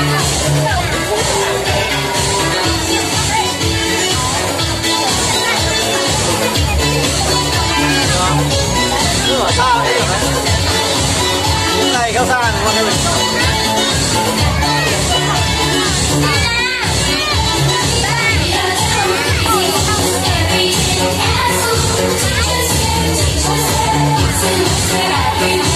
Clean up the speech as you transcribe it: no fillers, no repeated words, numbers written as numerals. We'll be right back.